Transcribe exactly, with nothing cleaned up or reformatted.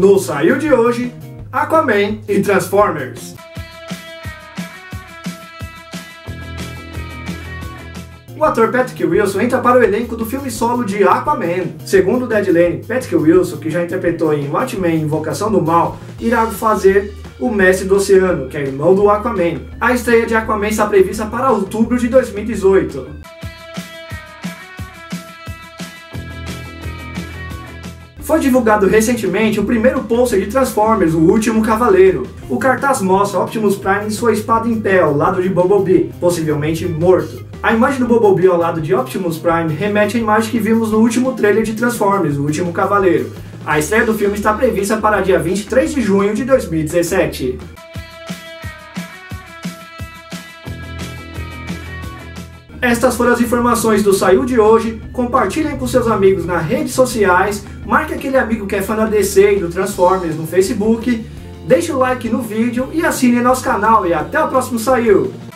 No Saiu de hoje, Aquaman e Transformers. O ator Patrick Wilson entra para o elenco do filme solo de Aquaman. Segundo Deadline, Patrick Wilson, que já interpretou em Watchmen e Invocação do Mal, irá fazer o Mestre do Oceano, que é irmão do Aquaman. A estreia de Aquaman está prevista para outubro de dois mil e dezoito. Foi divulgado recentemente o primeiro pôster de Transformers, O Último Cavaleiro. O cartaz mostra Optimus Prime e sua espada em pé ao lado de Bumblebee, possivelmente morto. A imagem do Bumblebee ao lado de Optimus Prime remete à imagem que vimos no último trailer de Transformers, O Último Cavaleiro. A estreia do filme está prevista para dia vinte e três de junho de dois mil e dezessete. Estas foram as informações do Saiu de hoje. Compartilhem com seus amigos nas redes sociais, marque aquele amigo que é fã da D C e do Transformers no Facebook, deixe o like no vídeo e assine nosso canal e até o próximo Saiu!